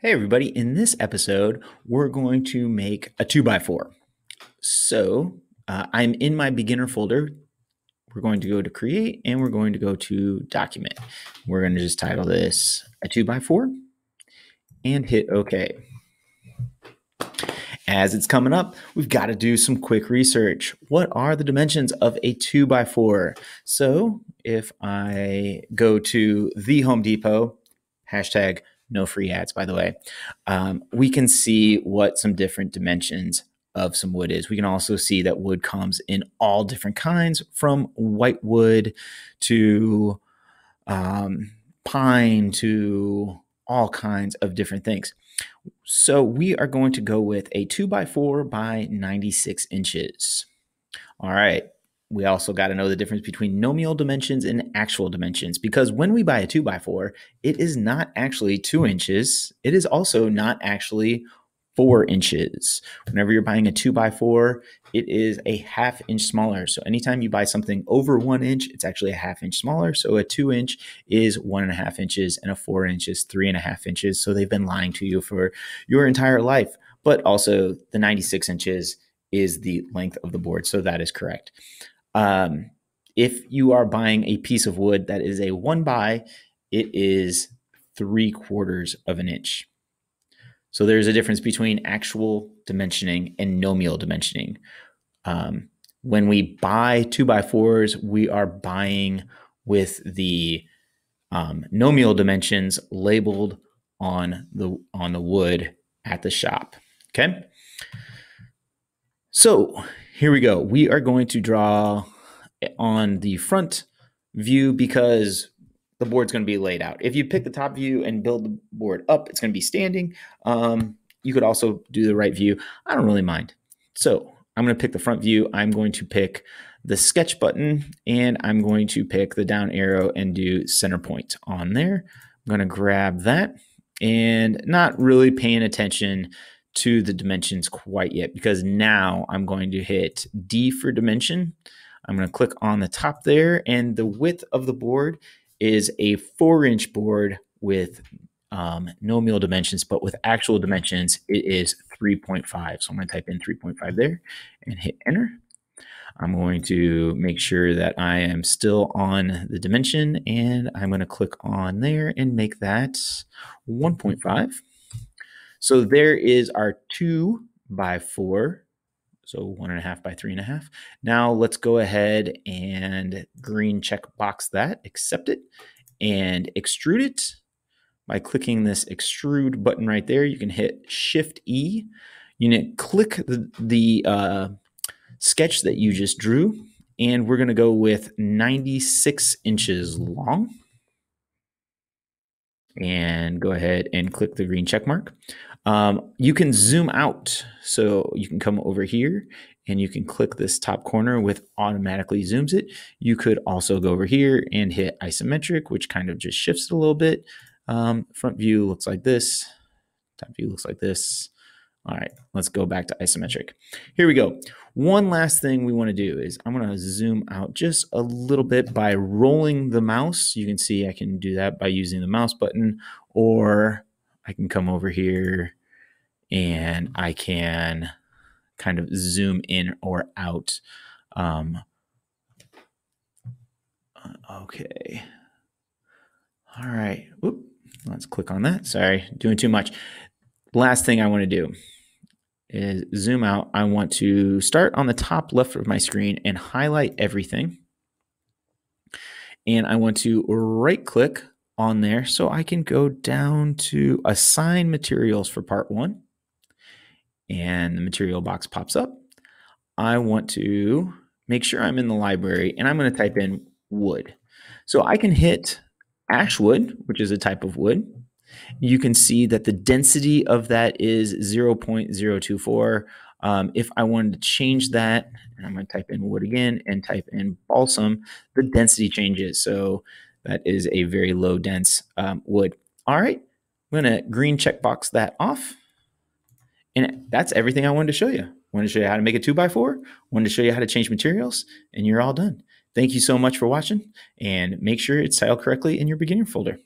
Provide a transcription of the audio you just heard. Hey everybody, in this episode, we're going to make a 2x4. So I'm in my beginner folder. We're going to go to create and we're going to go to document. We're going to just title this a 2x4 and hit OK. As it's coming up, we've got to do some quick research. What are the dimensions of a 2x4? So if I go to the Home Depot, hashtag no free ads, by the way, we can see what some different dimensions of some wood is. We can also see that wood comes in all different kinds, from white wood to pine to all kinds of different things. So we are going to go with a 2x4 by 96 inches. All right. We also got to know the difference between nominal dimensions and actual dimensions, because when we buy a 2x4, it is not actually 2 inches. It is also not actually 4 inches. Whenever you're buying a 2x4, it is a half inch smaller. So anytime you buy something over 1 inch, it's actually a half inch smaller. So a 2 inch is 1.5 inches and a 4 inch is 3.5 inches. So they've been lying to you for your entire life, but also the 96 inches is the length of the board. So that is correct. If you are buying a piece of wood that is a 1x, it is 3/4 of an inch. So there's a difference between actual dimensioning and nominal dimensioning. When we buy 2x4s, we are buying with the nominal dimensions labeled on the wood at the shop. Okay. So here we go. We are going to draw on the front view because the board's going to be laid out. If you pick the top view and build the board up, it's going to be standing. You could also do the right view. I don't really mind. So I'm going to pick the front view. I'm going to pick the sketch button and I'm going to pick the down arrow and do center point on there. I'm going to grab that and not really paying attention to the dimensions quite yet, because now I'm going to hit D for dimension. I'm going to click on the top there, and the width of the board is a 4-inch board with nominal dimensions, but with actual dimensions, it is 3.5. So I'm going to type in 3.5 there and hit enter. I'm going to make sure that I am still on the dimension, and I'm going to click on there and make that 1.5. So there is our 2x4. So 1.5 by 3.5. Now let's go ahead and green check box that, accept it, and extrude it. By clicking this extrude button right there, you can hit Shift E. You can click the sketch that you just drew, and we're gonna go with 96 inches long. And go ahead and click the green check mark. You can zoom out, so you can come over here and you can click this top corner with automatically zooms it. You could also go over here and hit isometric, which kind of just shifts it a little bit. Front view looks like this, top view looks like this. All right, let's go back to isometric. Here we go. One last thing we want to do is I'm going to zoom out just a little bit by rolling the mouse. You can see I can do that by using the mouse button, or I can come over here and I can kind of zoom in or out. Okay. All right. Whoop. Let's click on that. Sorry, doing too much. Last thing I want to do is zoom out. I want to start on the top left of my screen and highlight everything. And I want to right click on there so I can go down to assign materials for part one. And the material box pops up. I want to make sure I'm in the library, and I'm going to type in wood. So I can hit ash wood, which is a type of wood. You can see that the density of that is 0.024. If I wanted to change that, and I'm going to type in wood again and type in balsam, the density changes. So that is a very low dense wood. All right, I'm going to green checkbox that off. And that's everything I wanted to show you. I wanted to show you how to make a 2x4. I wanted to show you how to change materials, and you're all done. Thank you so much for watching, and make sure it's styled correctly in your beginner folder.